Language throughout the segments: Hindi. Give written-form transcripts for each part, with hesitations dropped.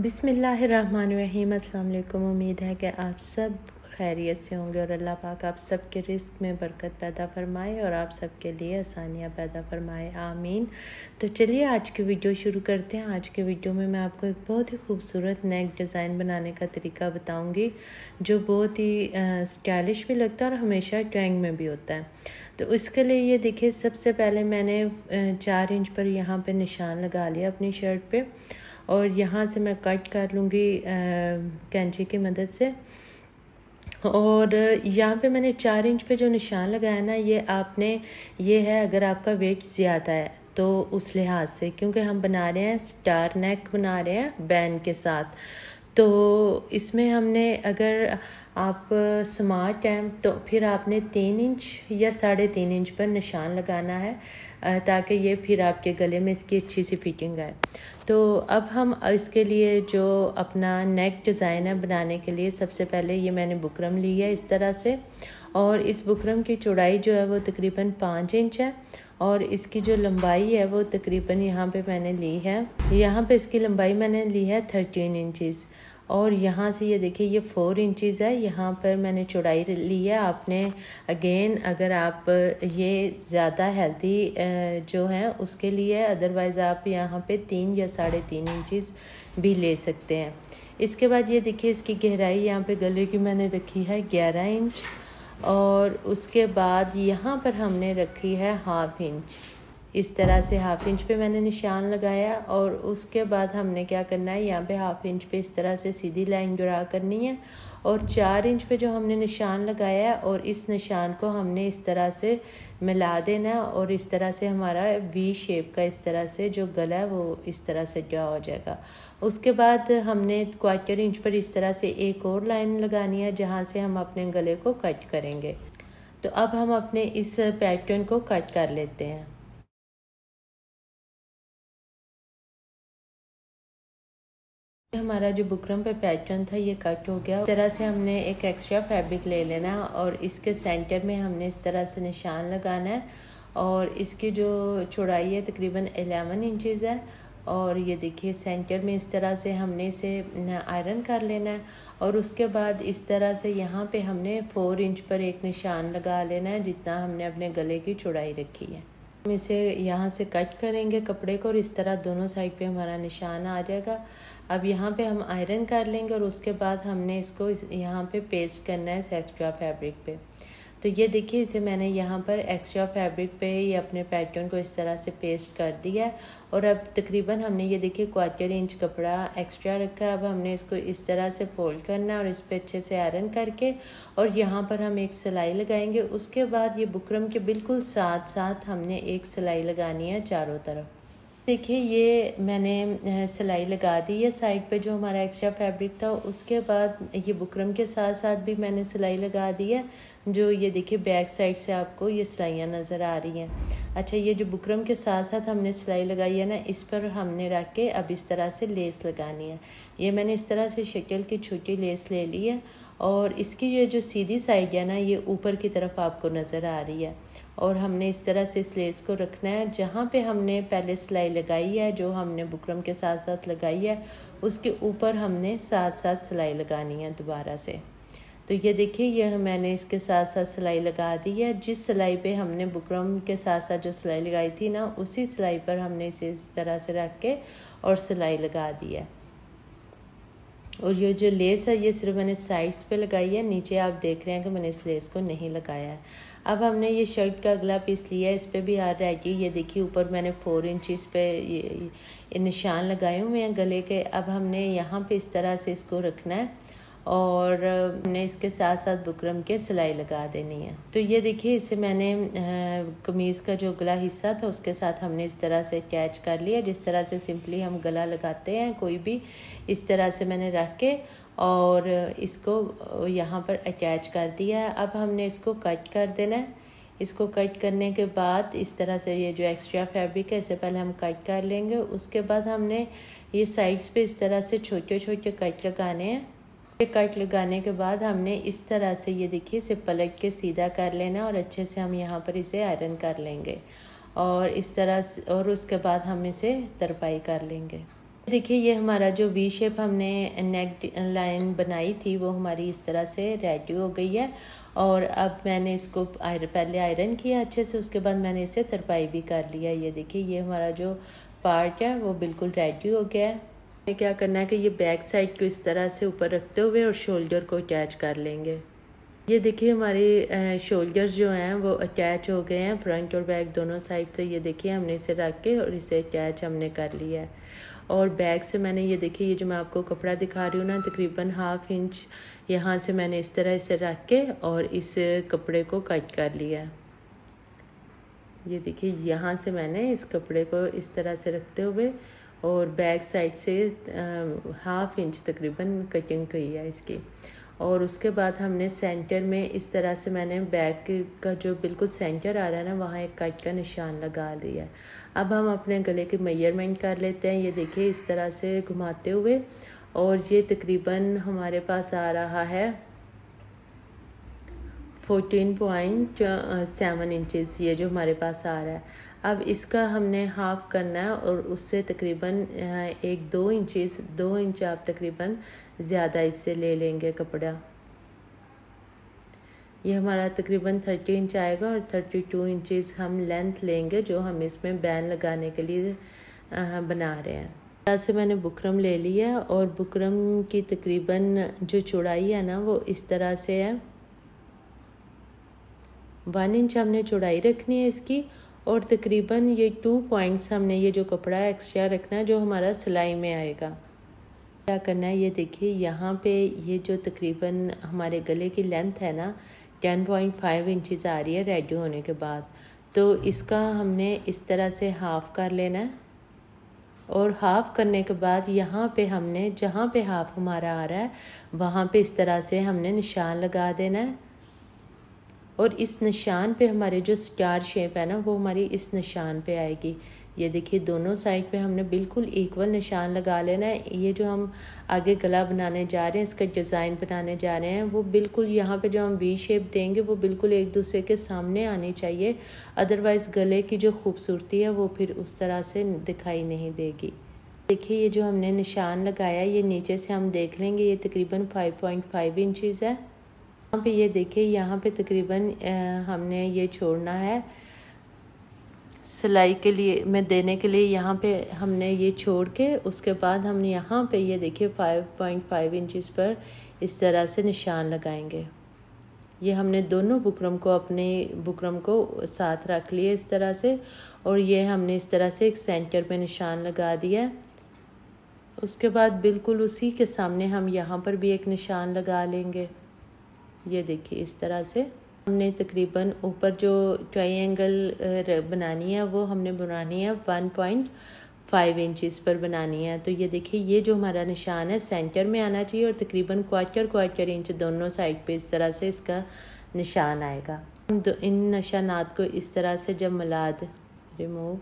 बिस्मिल्लाहिर्रहमानिर्रहीम। अस्सलाम वालेकुम। उम्मीद है कि आप सब खैरियत से होंगे और अल्लाह पाक आप सब के रिस्क में बरकत पैदा फरमाए और आप सब के लिए आसानियाँ पैदा फरमाए, आमीन। तो चलिए आज की वीडियो शुरू करते हैं। आज के वीडियो में मैं आपको एक बहुत ही खूबसूरत नेक डिज़ाइन बनाने का तरीका बताऊंगी जो बहुत ही स्टाइलिश भी लगता है और हमेशा ट्रेंड में भी होता है। तो इसके लिए ये देखिए, सबसे पहले मैंने 4 इंच पर यहाँ पर निशान लगा लिया अपनी शर्ट पर और यहाँ से मैं कट कर लूँगी कैंची की मदद से। और यहाँ पे मैंने 4 इंच पे जो निशान लगाया ना, ये आपने ये है अगर आपका वेट ज़्यादा है तो उस लिहाज से, क्योंकि हम बना रहे हैं स्टार नेक बना रहे हैं बैंड के साथ। तो इसमें हमने अगर आप स्मार्ट हैं तो फिर आपने 3 इंच या 3.5 इंच पर निशान लगाना है ताकि ये फिर आपके गले में इसकी अच्छी सी फिटिंग आए। तो अब हम इसके लिए जो अपना नेक डिज़ाइन है बनाने के लिए सबसे पहले ये मैंने बुकरम ली है इस तरह से, और इस बुकरम की चौड़ाई जो है वो तकरीबन 5 इंच है और इसकी जो लंबाई है वो तकरीबन यहाँ पे मैंने ली है, यहाँ पे इसकी लंबाई मैंने ली है 13 इंचज़ और यहाँ से ये देखिए ये 4 इंचज़ है, यहाँ पर मैंने चौड़ाई ली है। आपने अगेन अगर आप ये ज़्यादा हेल्दी जो हैं उसके लिए, अदरवाइज़ आप यहाँ पे 3 या 3.5 इंचज़ भी ले सकते हैं। इसके बाद ये देखिए इसकी गहराई यहाँ पे गले की मैंने रखी है 11 इंच और उसके बाद यहाँ पर हमने रखी है 1/2 इंच। इस तरह से 1/2 इंच पे मैंने निशान लगाया और उसके बाद हमने क्या करना है, यहाँ पे 1/2 इंच पे इस तरह से सीधी लाइन जुड़ा करनी है और 4 इंच पे जो हमने निशान लगाया है और इस निशान को हमने इस तरह से मिला देना और इस तरह से हमारा वी शेप का इस तरह से जो गला है वो इस तरह से ड्रा हो जाएगा। उसके बाद हमने 1/4 इंच पर इस तरह से एक और लाइन लगानी है जहाँ से हम अपने गले को कट करेंगे। तो अब हम अपने इस पैटर्न को कट कर लेते हैं। हमारा जो बुकरम पे पैटर्न था ये कट हो गया। इस तरह से हमने एक एक्स्ट्रा फैब्रिक ले लेना और इसके सेंटर में हमने इस तरह से निशान लगाना है और इसकी जो चौड़ाई है तकरीबन 11 इंचज़ है और ये देखिए सेंटर में इस तरह से हमने इसे आयरन कर लेना है और उसके बाद इस तरह से यहाँ पे हमने 4 इंच पर एक निशान लगा लेना है जितना हमने अपने गले की चौड़ाई रखी है। हम इसे यहाँ से कट करेंगे कपड़े को और इस तरह दोनों साइड पे हमारा निशान आ जाएगा। अब यहाँ पे हम आयरन कर लेंगे और उसके बाद हमने इसको यहाँ पे पेस्ट करना है इस एक्स्ट्रा फैब्रिक पे। तो ये देखिए इसे मैंने यहाँ पर एक्स्ट्रा फैब्रिक पे ये अपने पैटर्न को इस तरह से पेस्ट कर दिया है और अब तकरीबन हमने ये देखिए 1/4 इंच कपड़ा एक्स्ट्रा रखा है। अब हमने इसको इस तरह से फोल्ड करना है और इस पर अच्छे से आयरन करके और यहाँ पर हम एक सिलाई लगाएंगे। उसके बाद ये बुकरम के बिल्कुल साथ साथ हमने एक सिलाई लगानी है चारों तरफ। देखिए ये मैंने सिलाई लगा दी है साइड पे जो हमारा एक्स्ट्रा फैब्रिक था। उसके बाद ये बुकरम के साथ साथ भी मैंने सिलाई लगा दी है जो ये देखिए बैक साइड से आपको ये सिलाइयाँ नज़र आ रही हैं। अच्छा, ये जो बुकरम के साथ साथ हमने सिलाई लगाई है ना, इस पर हमने रख के अब इस तरह से लेस लगानी है। ये मैंने इस तरह से शटल की छोटी लेस ले ली है और इसकी ये जो सीधी साइड है ना ये ऊपर की तरफ आपको नज़र आ रही है और हमने इस तरह से इस लेस को रखना है। जहाँ पे हमने पहले सिलाई लगाई है जो हमने बुकरम के साथ साथ लगाई है उसके ऊपर हमने साथ साथ सिलाई लगानी है दोबारा से। तो ये देखिए यह मैंने इसके साथ साथ सिलाई लगा दी है। जिस सिलाई पे हमने बुकरम के साथ साथ जो सिलाई लगाई थी ना, उसी सिलाई पर हमने इसे इस तरह से रख के और सिलाई लगा दी है। और ये जो लेस है ये सिर्फ मैंने साइड्स पे लगाई है, नीचे आप देख रहे हैं कि मैंने इस लेस को नहीं लगाया है। अब हमने ये शर्ट का अगला पीस लिया है, इस पर भी आर रह गई। ये देखिए ऊपर मैंने 4 इंचज़ पे ये निशान लगाए हुए हैं गले के। अब हमने यहाँ पे इस तरह से इसको रखना है और हमने इसके साथ साथ बुकरम के सिलाई लगा देनी है। तो ये देखिए इसे मैंने कमीज़ का जो गला हिस्सा था उसके साथ हमने इस तरह से अटैच कर लिया, जिस तरह से सिंपली हम गला लगाते हैं कोई भी, इस तरह से मैंने रख के और इसको यहाँ पर अटैच कर दिया है। अब हमने इसको कट कर देना है। इसको कट करने के बाद इस तरह से ये जो एक्स्ट्रा फैब्रिक है इसे पहले हम कट कर लेंगे। उसके बाद हमने ये साइड्स पे इस तरह से छोटे छोटे कट लगाने हैं। कट लगाने के बाद हमने इस तरह से ये देखिए इसे पलट के सीधा कर लेना और अच्छे से हम यहाँ पर इसे आयरन कर लेंगे और इस तरह से, और उसके बाद हम इसे तरपाई कर लेंगे। देखिए ये हमारा जो वी शेप हमने नेक लाइन बनाई थी वो हमारी इस तरह से रेडी हो गई है। और अब मैंने इसको पहले आयरन किया अच्छे से, उसके बाद मैंने इसे तरपाई भी कर लिया। ये देखिए ये हमारा जो पार्ट है वो बिल्कुल रेडी हो गया है। हमें क्या करना है कि ये बैक साइड को इस तरह से ऊपर रखते हुए और शोल्डर को अटैच कर लेंगे। ये देखिए हमारे शोल्डर्स जो हैं वो अटैच हो गए हैं फ्रंट और बैक दोनों साइड से। ये देखिए हमने इसे रख के और इसे अटैच हमने कर लिया है। और बैक से मैंने ये देखिए ये जो मैं आपको कपड़ा दिखा रही हूँ ना, तकरीबन हाफ इंच यहाँ से मैंने इस तरह इसे रख के और इस कपड़े को कट कर लिया है। ये देखिए यहाँ से मैंने इस कपड़े को इस तरह से रखते हुए और बैक साइड से हाफ इंच तकरीबन कटिंग की है इसकी। और उसके बाद हमने सेंटर में इस तरह से मैंने बैक का जो बिल्कुल सेंटर आ रहा है ना वहाँ एक कट का निशान लगा दिया है। अब हम अपने गले की मेजरमेंट कर लेते हैं। ये देखिए इस तरह से घुमाते हुए और ये तकरीबन हमारे पास आ रहा है 14.7 इंचेस ये जो हमारे पास आ रहा है। अब इसका हमने हाफ़ करना है और उससे तकरीबन 2 इंच आप तकरीबन ज़्यादा इससे ले लेंगे कपड़ा। ये हमारा तकरीबन 30 इंच आएगा और 32 इंचेस हम लेंथ लेंगे जो हम इसमें बैन लगाने के लिए बना रहे हैं। ऐसे मैंने बुकरम ले लिया और बुकरम की तकरीबन जो चौड़ाई है ना वो इस तरह से है। 1 इंच हमने चौड़ाई रखनी है इसकी और तकरीबन ये 2 पॉइंट्स हमने ये जो कपड़ा एक्स्ट्रा रखना है जो हमारा सिलाई में आएगा। क्या करना है ये देखिए यहाँ पे ये जो तकरीबन हमारे गले की लेंथ है ना 10.5 इंचेस आ रही है रेडी होने के बाद, तो इसका हमने इस तरह से हाफ़ कर लेना है। और हाफ़ करने के बाद यहाँ पे हमने जहाँ पे हाफ़ हमारा आ रहा है वहाँ पे इस तरह से हमने निशान लगा देना है। और इस निशान पे हमारे जो स्टार शेप है ना वो हमारी इस निशान पे आएगी। ये देखिए दोनों साइड पे हमने बिल्कुल इक्वल निशान लगा लेना है। ये जो हम आगे गला बनाने जा रहे हैं, इसका डिज़ाइन बनाने जा रहे हैं, वो बिल्कुल यहाँ पे जो हम वी शेप देंगे वो बिल्कुल एक दूसरे के सामने आनी चाहिए, अदरवाइज़ गले की जो खूबसूरती है वो फिर उस तरह से दिखाई नहीं देगी। देखिए ये जो हमने निशान लगाया ये नीचे से हम देख लेंगे, ये तकरीबन 5.5 इंचेस है। यहाँ पे ये देखिए यहाँ पे तकरीबन हमने ये छोड़ना है सिलाई के लिए में देने के लिए, यहाँ पे हमने ये छोड़ के उसके बाद हम यहाँ पे ये देखिए 5.5 इंचेस पर इस तरह से निशान लगाएंगे। ये हमने दोनों बुकरम को अपने बुकरम को साथ रख लिए इस तरह से और ये हमने इस तरह से एक सेंटर पे निशान लगा दिया। उसके बाद बिल्कुल उसी के सामने हम यहाँ पर भी एक निशान लगा लेंगे। ये देखिए इस तरह से हमने तकरीबन ऊपर जो ट्रायंगल बनानी है वो हमने बनानी है 1.5 इंचेस पर बनानी है। तो ये देखिए ये जो हमारा निशान है सेंटर में आना चाहिए और तकरीबन 1/4 इंच दोनों साइड पे इस तरह से इसका निशान आएगा। हम इन निशानात को इस तरह से जब मिलाद रिमूव,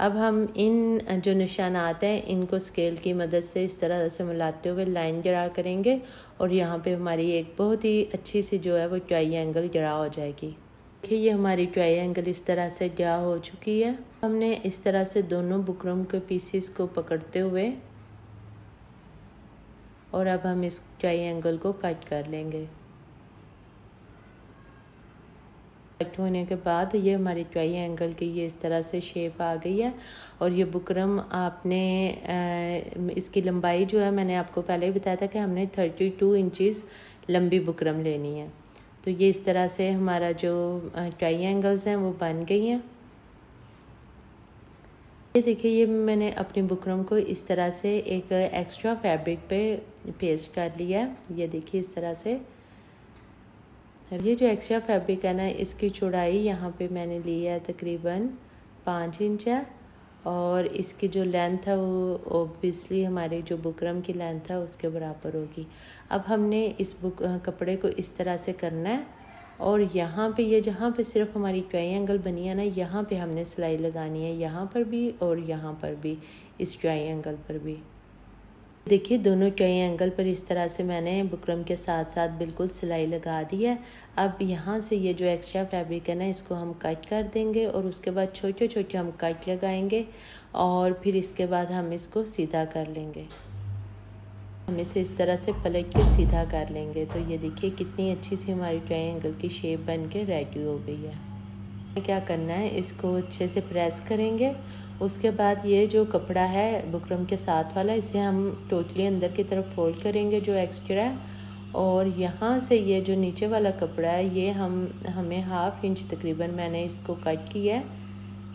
अब हम इन जो निशानात हैं इनको स्केल की मदद से इस तरह से मिलाते हुए लाइन जड़ा करेंगे और यहाँ पे हमारी एक बहुत ही अच्छी सी जो है वो ट्रायंगल जड़ा हो जाएगी। देखिए ये हमारी ट्रायंगल इस तरह से जड़ा हो चुकी है। हमने इस तरह से दोनों बुकरम के पीसेस को पकड़ते हुए और अब हम इस ट्रायंगल को कट कर लेंगे। होने के बाद ये हमारे ट्रायंगल की ये इस तरह से शेप आ गई है। और ये बुकरम आपने इसकी लंबाई जो है मैंने आपको पहले ही बताया था कि हमने 32 इंचेस लंबी बुकरम लेनी है। तो ये इस तरह से हमारा जो ट्रायंगल्स हैं वो बन गई हैं। ये देखिए ये मैंने अपनी बुकरम को इस तरह से एक एक्स्ट्रा फैब्रिक पे पेस्ट कर लिया है। ये देखिए इस तरह से ये जो एक्स्ट्रा फैब्रिक है ना इसकी चौड़ाई यहाँ पे मैंने ली है तकरीबन 5 इंच है और इसकी जो लेंथ है वो ओब्वियसली हमारी जो बुकरम की लेंथ है उसके बराबर होगी। अब हमने इस कपड़े को इस तरह से करना है और यहाँ पे ये जहाँ पे सिर्फ हमारी ट्रायंगल बनी है ना यहाँ पे हमने सिलाई लगानी है, यहाँ पर भी और यहाँ पर भी, इस ट्रायंगल पर भी। देखिए दोनों ट्रायंगल पर इस तरह से मैंने बुकरम के साथ साथ बिल्कुल सिलाई लगा दी है। अब यहाँ से ये जो एक्स्ट्रा फैब्रिक है ना, इसको हम कट कर देंगे और उसके बाद छोटे छोटे हम कट लगाएंगे और फिर इसके बाद हम इसको सीधा कर लेंगे। हम इसे इस तरह से पलट के सीधा कर लेंगे। तो ये देखिए कितनी अच्छी सी हमारी ट्रायंगल की शेप बन के रेडी हो गई है। क्या करना है, इसको अच्छे से प्रेस करेंगे। उसके बाद ये जो कपड़ा है बुकरम के साथ वाला, इसे हम टोटली अंदर की तरफ फोल्ड करेंगे जो एक्स्ट्रा है। और यहाँ से ये जो नीचे वाला कपड़ा है, ये हमें 1/2 इंच तकरीबन मैंने इसको कट किया है,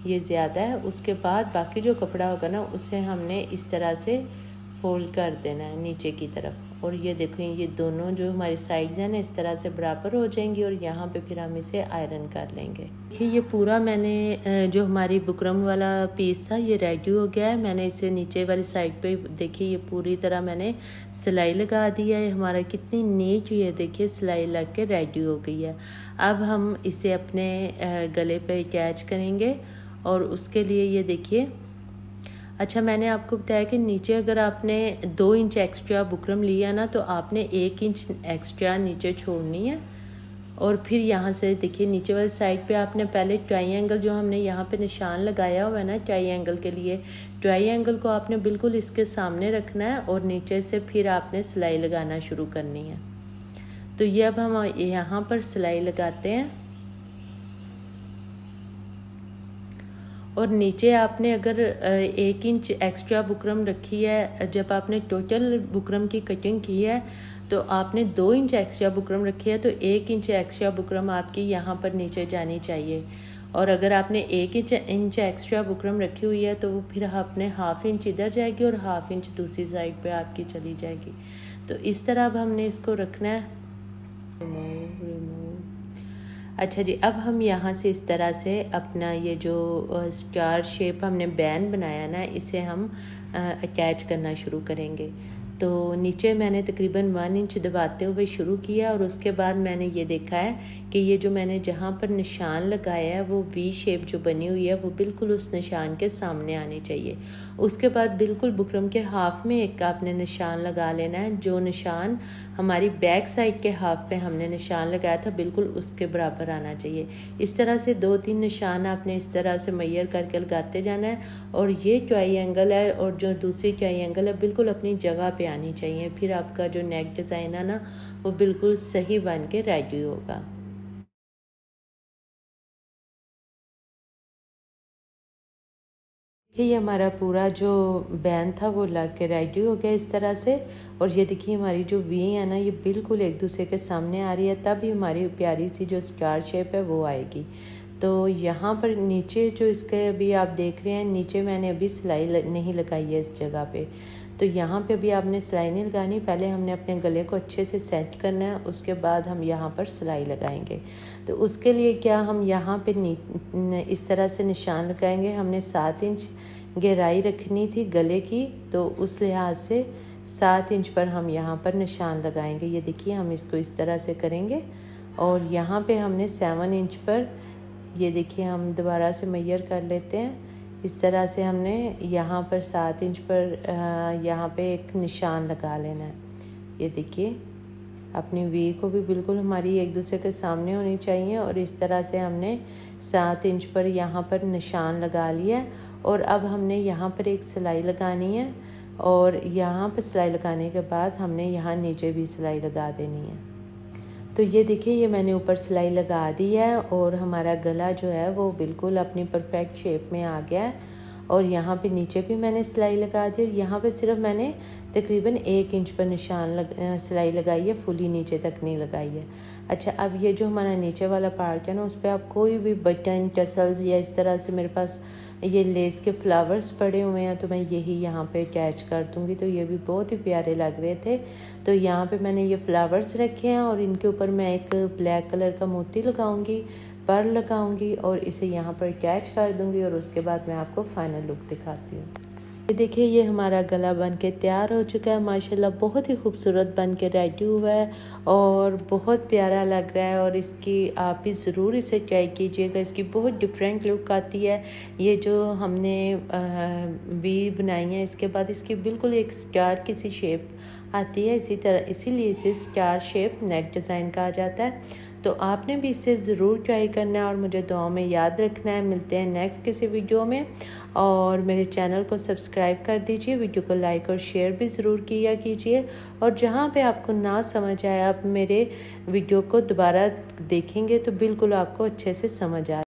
ये ज़्यादा है। उसके बाद बाकी जो कपड़ा होगा ना, उसे हमने इस तरह से फोल्ड कर देना है नीचे की तरफ। और ये देखें, ये दोनों जो हमारी साइड्स हैं ना, इस तरह से बराबर हो जाएंगी और यहाँ पे फिर हम इसे आयरन कर लेंगे। देखिए ये पूरा मैंने जो हमारी बुकरम वाला पीस था, ये रेडी हो गया है। मैंने इसे नीचे वाली साइड पे देखिए ये पूरी तरह मैंने सिलाई लगा दी है। हमारा कितनी नीट हुई है, देखिए सिलाई लग के रेडी हो गई है। अब हम इसे अपने गले पर अटैच करेंगे और उसके लिए ये देखिए, अच्छा मैंने आपको बताया कि नीचे अगर आपने 2 इंच एक्स्ट्रा बुकरम लिया ना, तो आपने 1 इंच एक्स्ट्रा नीचे छोड़नी है। और फिर यहाँ से देखिए नीचे वाली साइड पे आपने पहले ट्रायंगल जो हमने यहाँ पे निशान लगाया हुआ है ना ट्रायंगल के लिए, ट्रायंगल को आपने बिल्कुल इसके सामने रखना है और नीचे से फिर आपने सिलाई लगाना शुरू करनी है। तो ये अब हम यहाँ पर सिलाई लगाते हैं। और नीचे आपने अगर 1 इंच एक्स्ट्रा बुकरम रखी है, जब आपने टोटल बुकरम की कटिंग की है तो आपने 2 इंच एक्स्ट्रा बुकरम रखी है, तो 1 इंच एक्स्ट्रा बुकरम आपकी यहाँ पर नीचे जानी चाहिए। और अगर आपने 1 इंच एक्स्ट्रा बुकरम रखी हुई है तो फिर आपने 1/2 इंच इधर जाएगी और 1/2 इंच दूसरी साइड पे आपकी चली जाएगी। तो इस तरह अब हमने इसको रखना है। अच्छा जी, अब हम यहाँ से इस तरह से अपना ये जो स्टार शेप हमने बैन बनाया ना, इसे हम अटैच करना शुरू करेंगे। तो नीचे मैंने तकरीबन 1 इंच दबाते हुए शुरू किया और उसके बाद मैंने ये देखा है कि ये जो मैंने जहाँ पर निशान लगाया है वो वी शेप जो बनी हुई है वो बिल्कुल उस निशान के सामने आनी चाहिए। उसके बाद बिल्कुल बुकरम के हाफ में एक आपने निशान लगा लेना है। जो निशान हमारी बैक साइड के हाफ पे हमने निशान लगाया था, बिल्कुल उसके बराबर आना चाहिए। इस तरह से 2-3 निशान आपने इस तरह से मेजर करके लगाते जाना है। और ये ट्रायंगल है और जो दूसरी ट्रायंगल है बिल्कुल अपनी जगह पर आनी चाहिए, फिर आपका जो नेक डिज़ाइन है ना वो बिल्कुल सही बन के रेडी होगा। ये हमारा पूरा जो बैन था वो लग के रेडी हो गया इस तरह से। और ये देखिए हमारी जो वी है ना, ये बिल्कुल एक दूसरे के सामने आ रही है, तभी हमारी प्यारी सी जो स्टार शेप है वो आएगी। तो यहाँ पर नीचे जो इसके अभी आप देख रहे हैं, नीचे मैंने अभी सिलाई नहीं लगाई है इस जगह पे, तो यहाँ पे भी आपने सिलाई नहीं लगानी। पहले हमने अपने गले को अच्छे से सेट करना है, उसके बाद हम यहाँ पर सिलाई लगाएंगे। तो उसके लिए क्या, हम यहाँ पे इस तरह से निशान लगाएंगे। हमने 7 इंच गहराई रखनी थी गले की, तो उस लिहाज से 7 इंच पर हम यहाँ पर निशान लगाएंगे। ये देखिए हम इसको इस तरह से करेंगे। और यहाँ पे हमने 7 इंच पर, ये देखिए हम दोबारा से मेजर कर लेते हैं। इस तरह से हमने यहाँ पर 7 इंच पर यहाँ पे एक निशान लगा लेना है। ये देखिए अपनी वी को भी बिल्कुल हमारी एक दूसरे के सामने होनी चाहिए। और इस तरह से हमने 7 इंच पर यहाँ पर निशान लगा लिया। और अब हमने यहाँ पर एक सिलाई लगानी है और यहाँ पर सिलाई लगाने के बाद हमने यहाँ नीचे भी सिलाई लगा देनी है। तो ये देखिए ये मैंने ऊपर सिलाई लगा दी है और हमारा गला जो है वो बिल्कुल अपनी परफेक्ट शेप में आ गया है। और यहाँ पे नीचे भी मैंने सिलाई लगा दी और यहाँ पे सिर्फ मैंने तकरीबन 1 इंच पर निशान सिलाई लगाई है, फुली नीचे तक नहीं लगाई है। अच्छा, अब ये जो हमारा नीचे वाला पार्ट है ना, उस पर आप कोई भी बटन टसल्स या इस तरह से, मेरे पास ये लेस के फ्लावर्स पड़े हुए हैं तो मैं यही यहाँ पे अटैच कर दूँगी। तो ये भी बहुत ही प्यारे लग रहे थे। तो यहाँ पे मैंने ये फ्लावर्स रखे हैं और इनके ऊपर मैं एक ब्लैक कलर का मोती लगाऊंगी, पर्ल लगाऊंगी और इसे यहाँ पर अटैच कर दूँगी। और उसके बाद मैं आपको फाइनल लुक दिखाती हूँ। देखिए ये हमारा गला बनके तैयार हो चुका है। माशाल्लाह बहुत ही खूबसूरत बनके रेडी हुआ है और बहुत प्यारा लग रहा है। और इसकी आप भी ज़रूर इसे ट्राई कीजिएगा, इसकी बहुत डिफरेंट लुक आती है। ये जो हमने वी बनाई है इसके बाद इसकी बिल्कुल एक स्टार की सी शेप आती है, इसी तरह इसीलिए इसे स्टार शेप नेक डिज़ाइन कहा जाता है। तो आपने भी इसे ज़रूर ट्राई करना है और मुझे दुआ में याद रखना है। मिलते हैं नेक्स्ट किसी वीडियो में और मेरे चैनल को सब्सक्राइब कर दीजिए, वीडियो को लाइक और शेयर भी ज़रूर किया कीजिए। और जहाँ पे आपको ना समझ आया आप मेरे वीडियो को दोबारा देखेंगे तो बिल्कुल आपको अच्छे से समझ आएगा।